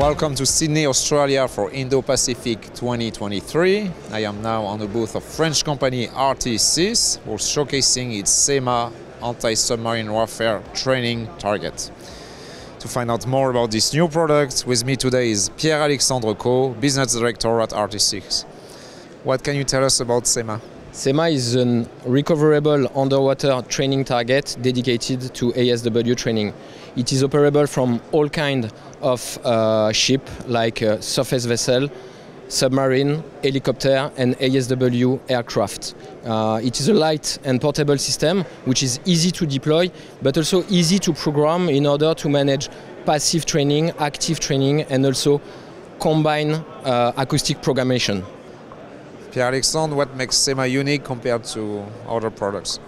Welcome to Sydney, Australia for Indo-Pacific 2023. I am now on the booth of French company RTSYS, who is showcasing its SEMA anti-submarine warfare training target. To find out more about this new product, with me today is Pierre-Alexandre Coe, Business Director at RTSYS. What can you tell us about SEMA? SEMA is a recoverable underwater training target dedicated to ASW training. It is operable from all kinds of ship, like surface vessel, submarine, helicopter and ASW aircraft. It is a light and portable system which is easy to deploy but also easy to program in order to manage passive training, active training and also combine acoustic programmation. Pierre-Alexandre, what makes SEMA unique compared to other products?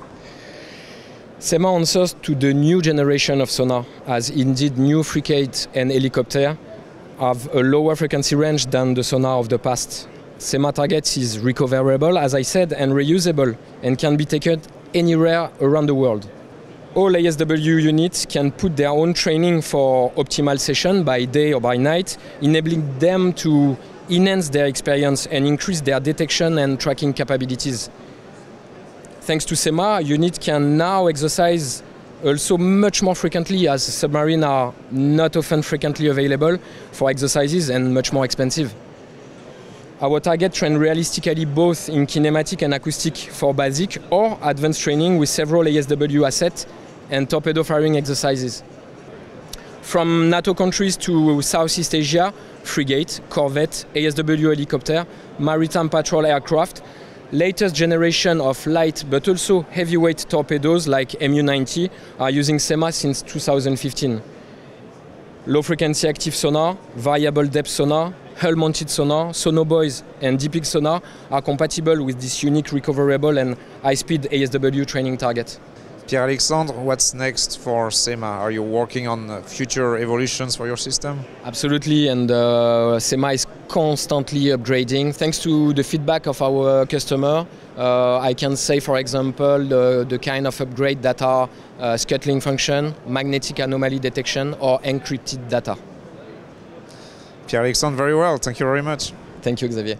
SEMA answers to the new generation of sonar, as indeed new frigate and helicopter have a lower frequency range than the sonar of the past. SEMA target is recoverable, as I said, and reusable, and can be taken anywhere around the world. All ASW units can put their own training for optimal session by day or by night, enabling them to enhance their experience and increase their detection and tracking capabilities. Thanks to SEMA, units can now exercise also much more frequently, as submarines are not often frequently available for exercises and much more expensive. Our target trains realistically both in kinematic and acoustic for basic or advanced training with several ASW assets and torpedo firing exercises. From NATO countries to Southeast Asia, frigate, corvette, ASW helicopter, maritime patrol aircraft, latest generation of light but also heavyweight torpedoes like MU-90 are using SEMA since 2015. Low-frequency active sonar, variable depth sonar, hull-mounted sonar, sonobuoys and DPIC sonar are compatible with this unique recoverable and high-speed ASW training target. Pierre-Alexandre, what's next for SEMA? Are you working on future evolutions for your system? Absolutely, and SEMA is constantly upgrading. Thanks to the feedback of our customer, I can say, for example, the kind of upgrade that are scuttling function, magnetic anomaly detection or encrypted data. Pierre-Alexandre, very well. Thank you very much. Thank you, Xavier.